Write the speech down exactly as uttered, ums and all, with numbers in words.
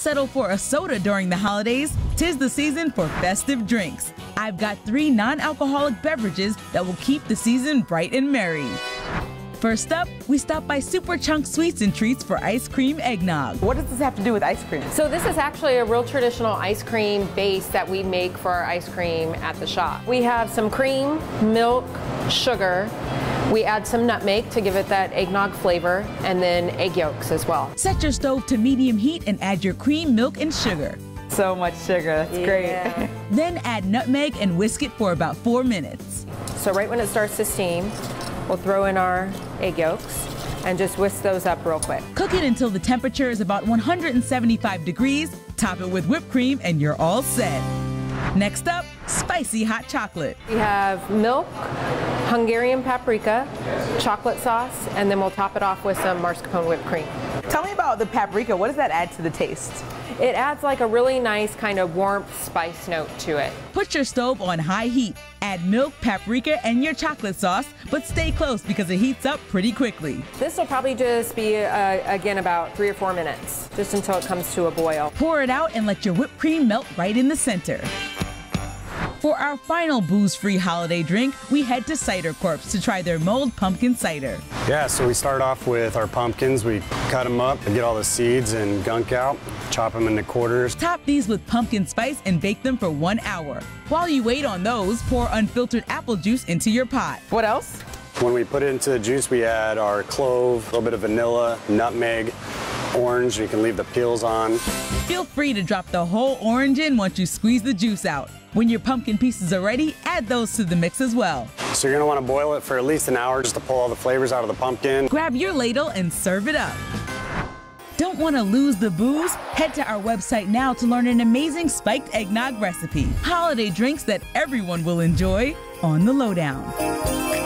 settle for a soda during the holidays, 'tis the season for festive drinks. I've got three non-alcoholic beverages that will keep the season bright and merry. First up, we stop by Super Chunk Sweets and Treats for ice cream eggnog. What does this have to do with ice cream? So this is actually a real traditional ice cream base that we make for our ice cream at the shop. We have some cream, milk, sugar. We add some nutmeg to give it that eggnog flavor, and then egg yolks as well. Set your stove to medium heat and add your cream, milk, and sugar. So much sugar, that's yeah. great. Then add nutmeg and whisk it for about four minutes. So right when it starts to steam, we'll throw in our egg yolks and just whisk those up real quick. Cook it until the temperature is about one hundred seventy-five degrees, top it with whipped cream, and you're all set. Next up, spicy hot chocolate. We have milk, Hungarian paprika, chocolate sauce, and then we'll top it off with some mascarpone whipped cream. Tell me about the paprika. What does that add to the taste? It adds like a really nice kind of warmth spice note to it. Put your stove on high heat. Add milk, paprika, and your chocolate sauce, but stay close because it heats up pretty quickly. This will probably just be, uh, again, about three or four minutes, just until it comes to a boil. Pour it out and let your whipped cream melt right in the center. For our final booze-free holiday drink, we head to Cider Corps to try their mulled pumpkin cider. Yeah, so we start off with our pumpkins. We cut them up and get all the seeds and gunk out, chop them into quarters. Top these with pumpkin spice and bake them for one hour. While you wait on those, pour unfiltered apple juice into your pot. What else? When we put it into the juice, we add our clove, a little bit of vanilla, nutmeg, orange. You can leave the peels on. Feel free to drop the whole orange in once you squeeze the juice out. When your pumpkin pieces are ready, add those to the mix as well. So you're gonna wanna boil it for at least an hour just to pull all the flavors out of the pumpkin. Grab your ladle and serve it up. Don't wanna lose the booze? Head to our website now to learn an amazing spiked eggnog recipe. Holiday drinks that everyone will enjoy on The Lowdown.